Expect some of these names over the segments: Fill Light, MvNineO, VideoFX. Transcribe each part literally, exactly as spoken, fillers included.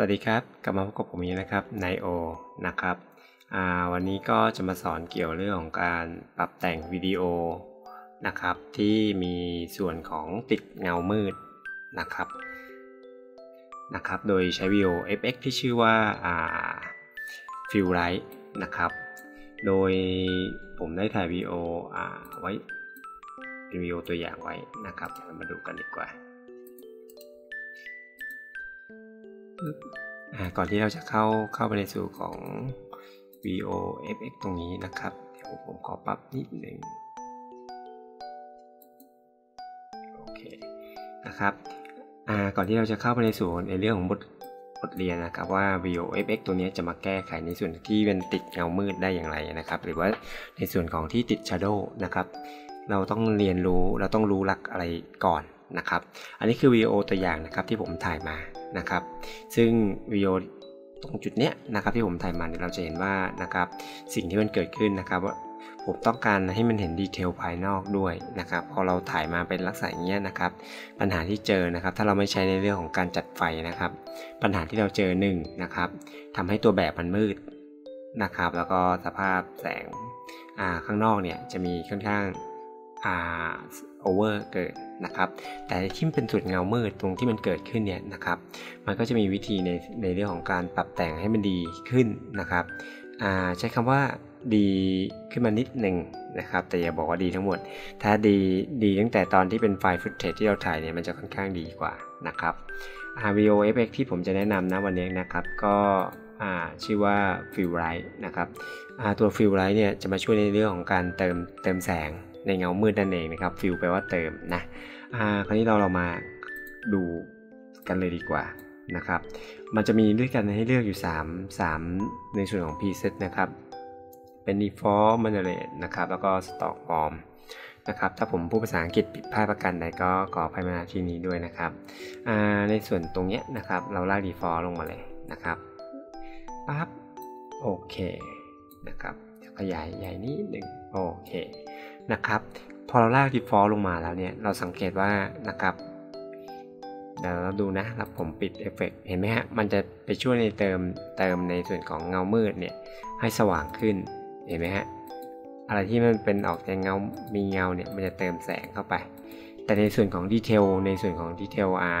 สวัสดีครับกลับมาพบกับผมนี้นะครับ ไนโอ นะครับวันนี้ก็จะมาสอนเกี่ยวเรื่องของการปรับแต่งวิดีโอนะครับที่มีส่วนของติดเงามืดนะครับนะครับโดยใช้ VideoFX ที่ชื่อว่า Fill Light นะครับโดยผมได้ถ่ายวิดีโอไว้เป็นวิดีโอตัวอย่างไว้นะครับเรามาดูกันดีกว่าก่อนที่เราจะเข้าเข้าไปในสู่ของ VideoFX ตรงนี้นะครับเดี๋ยวผมขอปรับนิดหนึ่งโอเคนะครับก่อนที่เราจะเข้าไปในสู่ในเรื่องของบทบทเรียนนะครับว่า VideoFX ตัวนี้จะมาแก้ไขในส่วนที่เป็นติดเงามืดได้อย่างไรนะครับหรือว่าในส่วนของที่ติด Shadow นะครับเราต้องเรียนรู้เราต้องรู้หลักอะไรก่อนนะครับอันนี้คือวิดีโอตัวอย่างนะครับที่ผมถ่ายมานะครับซึ่งวิดีโอตรงจุดเนี้ยนะครับที่ผมถ่ายมาเนี่ยเราจะเห็นว่านะครับสิ่งที่มันเกิดขึ้นนะครับว่าผมต้องการให้มันเห็นดีเทลภายนอกด้วยนะครับพอเราถ่ายมาเป็นลักษณะเนี้ยนะครับปัญหาที่เจอนะครับถ้าเราไม่ใช้ในเรื่องของการจัดไฟนะครับปัญหาที่เราเจอหนึ่งนะครับทำให้ตัวแบบมันมืดนะครับแล้วก็สภาพแสงข้างนอกเนี่ยจะมีค่อนข้างโอเวอร์เกิดนะครับแต่ที่เป็นจุดเงามืดตรงที่มันเกิดขึ้นเนี่ยนะครับมันก็จะมีวิธีในในเรื่องของการปรับแต่งให้มันดีขึ้นนะครับใช้คำว่าดีขึ้นมานิดหนึ่งนะครับแต่อย่าบอกว่าดีทั้งหมดถ้าดีดีตั้งแต่ตอนที่เป็นไฟล์ฟุตเทจที่เราถ่ายเนี่ยมันจะค่อนข้างดีกว่านะครับ VideoFX ที่ผมจะแนะนำนะวันนี้นะครับก็ชื่อว่า Fill Light นะครับตัว Fill Light เนี่ยจะมาช่วยในเรื่องของการเติมเติมแสงในเงามืดนั่นเองนะครับฟิลแปลว่าเติมนะคราวนี้เราเรามาดูกันเลยดีกว่านะครับมันจะมีด้วยกันให้เลือกอยู่สาม สามในส่วนของ preset นะครับเป็น default moderate นะครับแล้วก็ stock form นะครับถ้าผมพูดภาษาอังกฤษผิดพลาดประการใดก็ขออภัยมาณที่นี้ด้วยนะครับในส่วนตรงเนี้ยนะครับเราลาก default ลงมาเลยนะครับปั๊บโอเคนะครับขยายใหญ่นิดหนึ่งโอเคนะครับพอเราลาก default ลงมาแล้วเนี่ยเราสังเกตว่านะครับเดี๋ยวเราดูนะครับผมปิดเอฟเฟกต์เห็นไหมฮะมันจะไปช่วยในเติมเติมในส่วนของเงามืดเนี่ยให้สว่างขึ้นเห็นไหมฮะอะไรที่มันเป็นออกจากเงามีเงาเนี่ยมันจะเติมแสงเข้าไปแต่ในส่วนของดีเทลในส่วนของดีเทลอ่า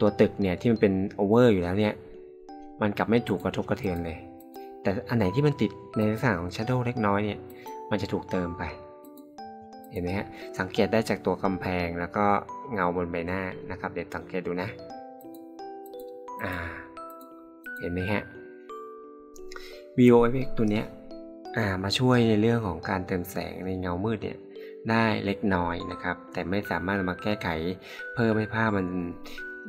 ตัวตึกเนี่ยที่มันเป็นโอเวอร์อยู่แล้วเนี่ยมันกลับไม่ถูกกระทบกระเทือนเลยแต่อันไหนที่มันติดในลักษณะของ Shadow เล็กน้อยเนี่ยมันจะถูกเติมไปเห็นไหมฮะสังเกตได้จากตัวกำแพงแล้วก็เงาบนใบหน้านะครับเดี๋ยวสังเกตดูนะอ่าเห็นไหมฮะ VideoFX ตัวเนี้ยอ่ามาช่วยในเรื่องของการเติมแสงในเงามืดเนี่ยได้เล็กน้อยนะครับแต่ไม่สามารถมาแก้ไขเพิ่มให้ภาพมัน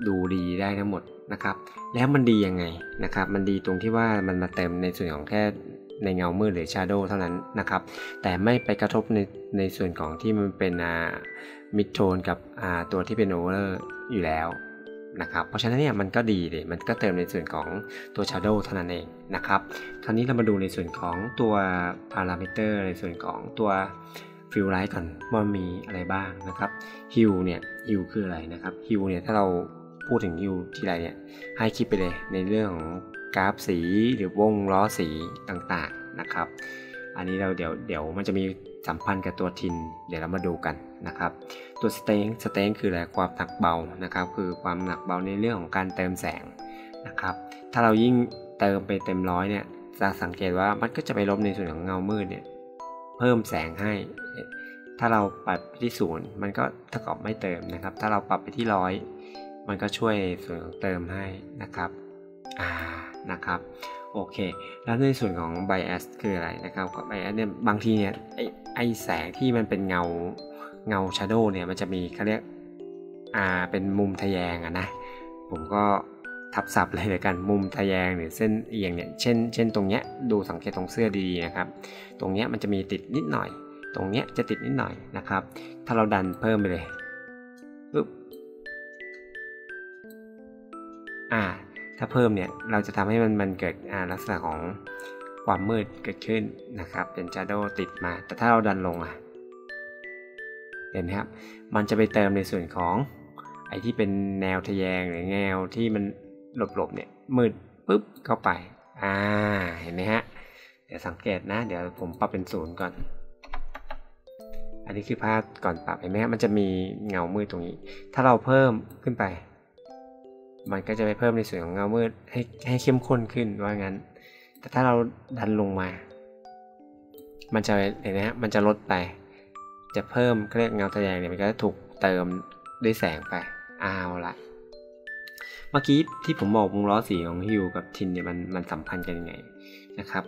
ดูดีได้ทั้งหมดนะครับแล้วมันดียังไงนะครับมันดีตรงที่ว่ามันมาเติมในส่วนของแค่ในเงามืดหรือ Shadow เท่านั้นนะครับแต่ไม่ไปกระทบในในส่วนของที่มันเป็นมิดโทนกับตัวที่เป็นโอเวอร์อยู่แล้วนะครับเพราะฉะนั้นเนี่ยมันก็ดีเลยมันก็เติมในส่วนของตัว Shadow เท่านั้นเองนะครับคราวนี้เรามาดูในส่วนของตัวพารามิเตอร์ในส่วนของตัว Fill Light ก่อนมันมีอะไรบ้างนะครับ Hue เนี่ย Hue คืออะไรนะครับ Hue เนี่ยถ้าเราพูดถึง Hue ที่ไรเนี่ยให้คิดไปเลยในเรื่องของกราฟสีหรือวงล้อสีต่างๆนะครับอันนี้เราเดี๋ยวเดี๋ยวมันจะมีสัมพันธ์กับตัวทินเดี๋ยวเรามาดูกันนะครับตัวสเตนสเตนคืออะไรความหนักเบานะครับคือความหนักเบาในเรื่องของการเติมแสงนะครับถ้าเรายิ่งเติมไปเต็มร้อยเนี่ยจะสังเกตว่ามันก็จะไปลบในส่วนของเงามืดเนี่ยเพิ่มแสงให้ถ้าเราปรับที่ศูนย์มันก็เท่ากับไม่เติมนะครับถ้าเราปรับไปที่ร้อยมันก็ช่วยส่วนเติมให้นะครับอ่านะครับโอเคแล้วในส่วนของ bias คืออะไรนะครับกับ bias เนี่ยบางทีเนี่ยไอไอแสงที่มันเป็นเงาเงา shadow เนี่ยมันจะมีเขาเรียกอ่าเป็นมุมทะแยงอะนะผมก็ทับศัพท์เลยแล้วกันมุมทะแยงหรือเส้นเอียงเนี่ยเช่นเช่นตรงเนี้ยดูสังเกตตรงเสื้อดีๆนะครับตรงเนี้ยมันจะมีติดนิดหน่อยตรงเนี้ยจะติดนิดหน่อยนะครับถ้าเราดันเพิ่มไปเลยปึ๊บอ่าถ้าเพิ่มเนี่ยเราจะทำให้มันมันเกิดลักษณะของความมืดเกิดขึ้นนะครับเป็น Shadow ติดมาแต่ถ้าเราดันลงอ่ะเห็นไหมครับมันจะไปเติมในส่วนของไอ้ที่เป็นแนวทะแยงหรือแนวที่มัน หลบๆเนี่ยมืดปุ๊บเข้าไปอ่าเห็นไหมฮะเดี๋ยวสังเกตนะเดี๋ยวผมปรับเป็นศูนย์ก่อนอันนี้คือภาพก่อนปรับเห็นไหมฮะมันจะมีเงามืดตรงนี้ถ้าเราเพิ่มขึ้นไปมันก็จะไปเพิ่มในส่วนของเงามืดให้ให้เข้มข้นขึ้นว่างั้นแต่ถ้าเราดันลงมามันจะเห็นไหมฮะมันจะลดไปจะเพิ่มเรียกเงาทะแยงเนี่ยมันก็จะถูกเติมด้วยแสงไปเอาละเมื่อกี้ที่ผมบอกวงล้อสีของฮิวกับทินเนี่ยมันมันสัมพันธ์กันยังไงนะครับ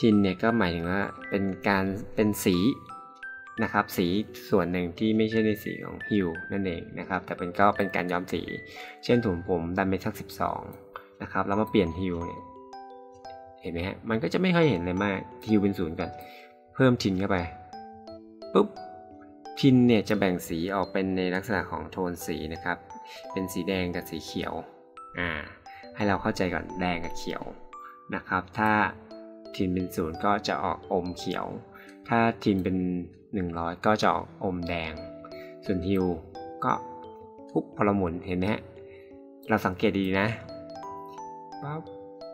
ทินเนี่ยก็หมายถึงว่าเป็นการเป็นสีนะครับสีส่วนหนึ่งที่ไม่ใช่ในสีของฮิวนั่นเองนะครับแต่เป็นก็เป็นการย้อมสีเช่นถุงผมดันไปสักสิบสองนะครับแล้วมาเปลี่ยนฮิวเนี่ยเห็นไหมฮะมันก็จะไม่ค่อยเห็นเลยมากฮิวเป็นศูนย์ก่อนเพิ่มทินเข้าไปปุ๊บทินเนี่ยจะแบ่งสีออกเป็นในลักษณะของโทนสีนะครับเป็นสีแดงกับสีเขียวอ่าให้เราเข้าใจก่อนแดงกับเขียวนะครับถ้าทินเป็นศูนย์ก็จะออกอมเขียวถ้าทินเป็นหนึ่งร้อยก็จะออกอมแดงส่วนฮิวก็ปุ๊บพลหมุนเห็นไหมเราสังเกตดีนะปั๊บ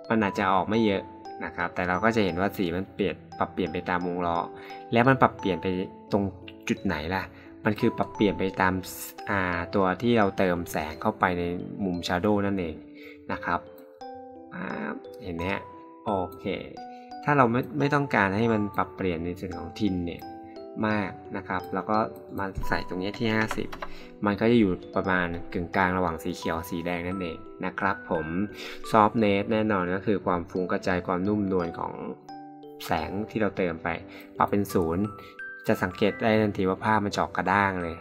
มันอาจจะออกไม่เยอะนะครับแต่เราก็จะเห็นว่าสีมันเปลี่ยนปรับเปลี่ยนไปตามวงล้อแล้วมันปรับเปลี่ยนไปตรงจุดไหนล่ะมันคือปรับเปลี่ยนไปตามตัวที่เราเติมแสงเข้าไปในมุม Shadow นั่นเองนะครับเห็นไหมฮะโอเคถ้าเราไม่ไม่ต้องการให้มันปรับเปลี่ยนในส่วนของทินเนี่ยมากนะครับแล้วก็มาใส่ตรงนี้ที่ห้าสิบมันก็จะอยู่ประมาณกึ่งกลางระหว่างสีเขียวสีแดงนั่นเองนะครับผมซอฟเนสแน่นอนก็คือความฟุ้งกระจายความนุ่มนวลของแสงที่เราเติมไปปรับเป็นศูนย์จะสังเกตได้ทันทีว่าภาพมันจะออกกระด้างเลย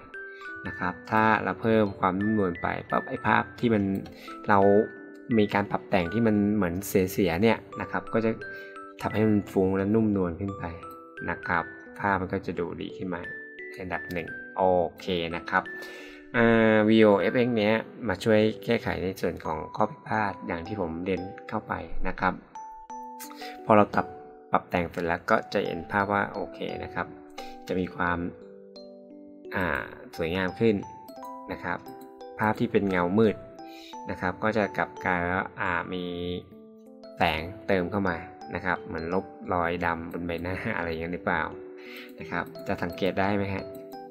นะครับถ้าเราเพิ่มความนุ่มนวลไปปั๊บไอ้ภาพที่มันเรามีการปรับแต่งที่มันเหมือนเสียๆเนี่ยนะครับก็จะทำให้มันฟุ้งและนุ่มนวลขึ้นไปนะครับภาพมันก็จะดูดีขึ้นมาอันดับหนึ่งโอเคนะครับอ่า วี โอ เอฟ เอ็กซ์ เนี้ยมาช่วยแก้ไขในส่วนของข้อผิดพลาดอย่างที่ผมเด่นเข้าไปนะครับพอเราตัดปรับแต่งเสร็จแล้วก็จะเห็นภาพว่าโอเคนะครับจะมีความอ่าสวยงามขึ้นนะครับภาพที่เป็นเงามืดนะครับก็จะกลับกลายแล้วอ่ามีแสงเติมเข้ามานะครับเหมือนลบรอยดำบนใบหน้าอะไรอย่างนี้หรือเปล่านะครับจะสังเกตได้ไหมฮะ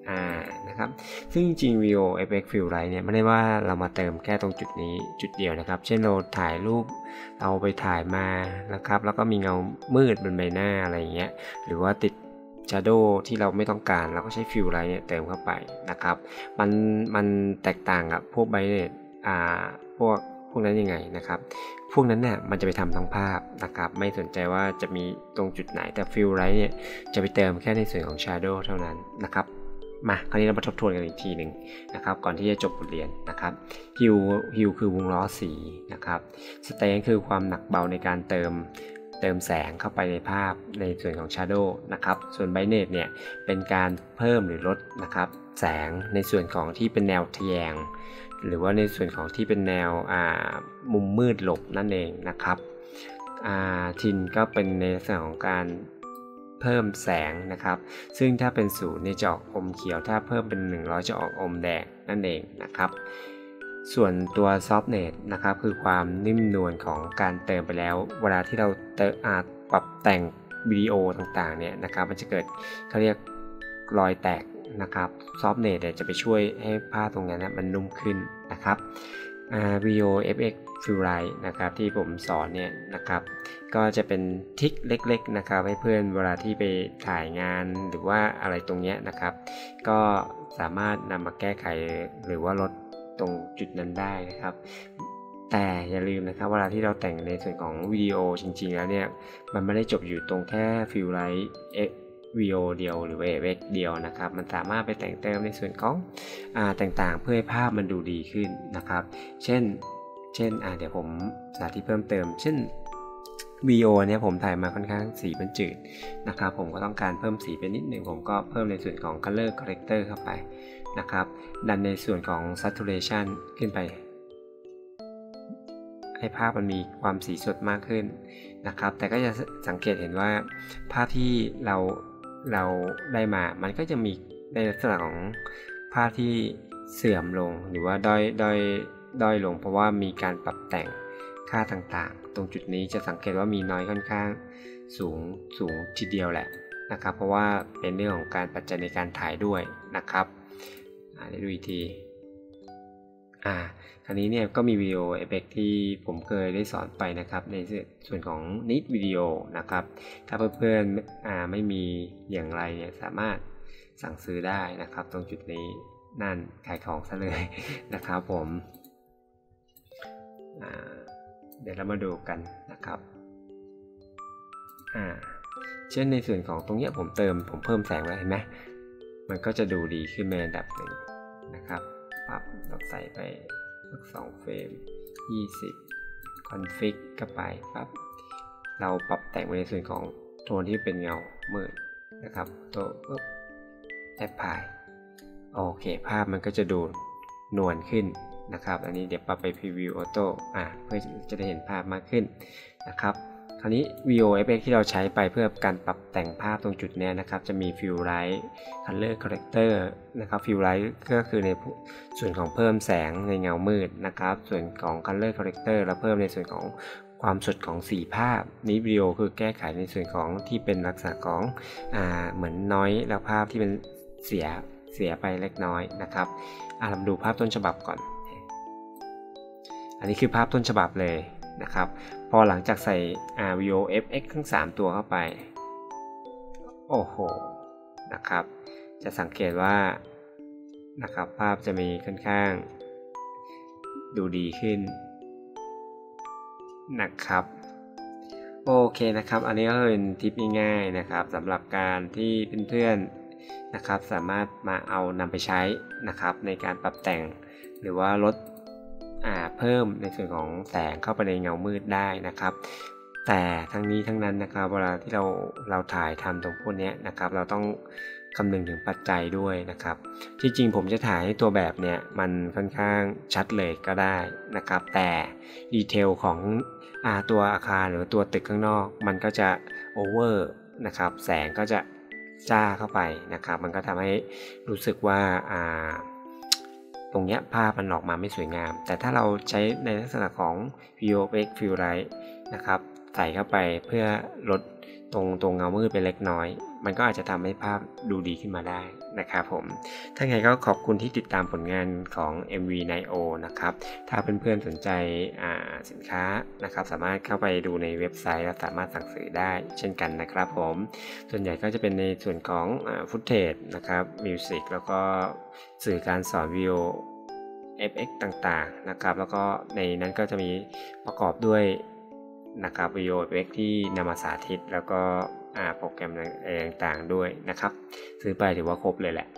อ่านะครับซึ่งจริง วี โอ เอฟ เอ็กซ์ Fill Light เนี่ยไม่ได้ว่าเรามาเติมแค่ตรงจุดนี้จุดเดียวนะครับเช่นเราถ่ายรูปเราไปถ่ายมานะครับแล้วก็มีเงามืดบนใบหน้าอะไรอย่างเงี้ยหรือว่าติด Shadow ที่เราไม่ต้องการเราก็ใช้ Fill Light เนี่ยเติมเข้าไปนะครับมันมันแตกต่างกับพวกใบเนี่ยอ่าพวกพวกนั้นยังไงนะครับพวกนั้นน่ะมันจะไปทำทั้งภาพนะครับไม่สนใจว่าจะมีตรงจุดไหนแต่ Fill Light เนี่ยจะไปเติมแค่ในส่วนของ Shadow เท่านั้นนะครับมาคราวนี้เรามาทบทวนกันอีกทีหนึ่งนะครับก่อนที่จะจบบทเรียนนะครับฮิวฮิวคือวงล้อสีนะครับสเตนคือความหนักเบาในการเติมเติมแสงเข้าไปในภาพในส่วนของ Shadow นะครับส่วนไบเนตเนี่ยเป็นการเพิ่มหรือลดนะครับแสงในส่วนของที่เป็นแนวทะแยงหรือว่าในส่วนของที่เป็นแนวมุมมืดหลบนั่นเองนะครับทินก็เป็นในลักษณะของการเพิ่มแสงนะครับซึ่งถ้าเป็นศูนย์จะออกอมเขียวถ้าเพิ่มเป็นหนึ่งร้อยจะออกอมแดงนั่นเองนะครับส่วนตัวซอฟเนสนะครับคือความนิ่มนวลของการเติมไปแล้วเวลาที่เราเติมอาจปรับแต่งวิดีโอต่างๆเนี่ยนะครับมันจะเกิดเขาเรียกรอยแตกนะครับซอฟเนสจะไปช่วยให้ผ้าตรงนั้นนะมันนุ่มขึ้นนะครับ วี โอ เอฟ เอ็กซ์ Fill Light นะครับที่ผมสอนเนี่ยนะครับก็จะเป็นทริคเล็กๆนะครับให้เพื่อนเวลาที่ไปถ่ายงานหรือว่าอะไรตรงเนี้ยนะครับก็สามารถนำมาแก้ไขหรือว่าลดตรงจุดนั้นได้นะครับแต่อย่าลืมนะครับเวลาที่เราแต่งในส่วนของวิดีโอจริงๆแล้วเนี่ยมันไม่ได้จบอยู่ตรงแค่ Fill Lightวี โอ เดียวหรือ เอฟ เอ็กซ์ เดียวนะครับมันสามารถไปแต่งเติมในส่วนของอ่าต่างๆเพื่อให้ภาพมันดูดีขึ้นนะครับเช่นเช่นอ่าเดี๋ยวผมสาธิตเพิ่มเติมเช่น วี โอ เนี่ยผมถ่ายมาค่อนข้างสีมันจืดนะครับผมก็ต้องการเพิ่มสีไปนิดหนึ่งผมก็เพิ่มในส่วนของ color corrector เข้าไปนะครับดันในส่วนของ saturation ขึ้นไปให้ภาพมันมีความสีสดมากขึ้นนะครับแต่ก็จะสังเกตเห็นว่าภาพที่เราเราได้มามันก็จะมีในลักษณะของภาพที่เสื่อมลงหรือว่าด้อยด้อยด้อยลงเพราะว่ามีการปรับแต่ง ค่าต่างๆตรงจุดนี้จะสังเกตว่ามีน้อยค่อนข้างสูงสูงทีเดียวแหละนะครับเพราะว่าเป็นเรื่องของการปัจจัยในการถ่ายด้วยนะครับเดี๋ยวดูอีกทีอ่าคราวนี้เนี่ยก็มีวิดีโอเอฟเฟกต์ที่ผมเคยได้สอนไปนะครับในส่วนของนิดวิดีโอนะครับถ้าเพื่อนๆอ่าไม่มีอย่างไรเนี่ยสามารถสั่งซื้อได้นะครับตรงจุดนี้นั่นขายของซะเลยนะครับผมอ่าเดี๋ยวเรามาดูกันนะครับอ่าเช่นในส่วนของตรงเนี้ยผมเติมผมเพิ่มแสงไว้เห็นไหมมันก็จะดูดีขึ้นในระดับหนึ่งนะครับปรับเราใส่ไปสักสองเฟรมยี่สิบคอนฟิกก็ไปปั๊บเราปรับแต่งไปในส่วนของโทนที่เป็นเงามืดนะครับตัวแอปพลายโอเคภาพมันก็จะดูนวลขึ้นนะครับอันนี้เดี๋ยวปรับไป Preview Auto อ่ะเพื่อจะได้เห็นภาพมากขึ้นนะครับคราวนี้ วี โอ เอฟ เอ็กซ์ ที่เราใช้ไปเพื่อการปรับแต่งภาพตรงจุดนี้นะครับจะมี Fill Light Color Corrector นะครับ Fill Light ก็คือในส่วนของเพิ่มแสงในเงามืดนะครับส่วนของ Color Corrector เราเพิ่มในส่วนของความสดของสีภาพนี้วิดีโอคือแก้ไขในส่วนของที่เป็นลักษณะของอ่าเหมือนน้อยแล้วภาพที่มันเสียเสียไปเล็กน้อยนะครับอ่ะเราดูภาพต้นฉบับก่อนอันนี้คือภาพต้นฉบับเลยนะครับพอหลังจากใส่ วี โอ เอฟ เอ็กซ์ ทั้งสามตัวเข้าไปโอ้โหนะครับจะสังเกตว่านะครับภาพจะมีค่อนข้างดูดีขึ้นนะครับโอเคนะครับอันนี้ก็เป็นทิปง่ายๆนะครับสำหรับการที่เพื่อนๆนะครับสามารถมาเอานำไปใช้นะครับในการปรับแต่งหรือว่าลดเพิ่มในส่วนของแสงเข้าไปในเงามืดได้นะครับแต่ทั้งนี้ทั้งนั้นนะครับเวลาที่เราเราถ่ายทำตรงพวกนี้นะครับเราต้องคำนึงถึงปัจจัยด้วยนะครับที่จริงผมจะถ่ายให้ตัวแบบเนี้ยมันค่อนข้างชัดเลยก็ได้นะครับแต่ดีเทลของอาตัวอาคารหรือตัวตึกข้างนอกมันก็จะโอเวอร์นะครับแสงก็จะจ้าเข้าไปนะครับมันก็ทำให้รู้สึกว่าอ่าตรงนี้ภาพมันออกมาไม่สวยงามแต่ถ้าเราใช้ในลักษณะของ วี โอ เอฟ เอ็กซ์ Fill Light นะครับใส่เข้าไปเพื่อลดตรงตรงเงามืดไปเล็กน้อยมันก็อาจจะทำให้ภาพดูดีขึ้นมาได้นะครับผมถ้าไงก็ขอบคุณที่ติดตามผลงานของ MvNineO นะครับถ้าเพื่อนๆสนใจสินค้านะครับสามารถเข้าไปดูในเว็บไซต์และสามารถสั่งซื้อได้เช่นกันนะครับผมส่วนใหญ่ก็จะเป็นในส่วนของฟุตเทจนะครับมิวสิกแล้วก็สื่อการสอนวิดีโอ เอฟ เอ็กซ์ ต่างๆนะครับแล้วก็ในนั้นก็จะมีประกอบด้วยนะครับวิดีโอเอฟเอ็กซ์ที่นำมาสาธิตแล้วก็โปรแกรมต่างๆด้วยนะครับซื้อไปถือว่าครบเลยแหละ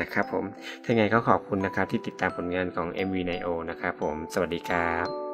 นะครับผมถ้าไงก็ขอบคุณนะครับที่ติดตามผลงานของ MvNineO นะครับผมสวัสดีครับ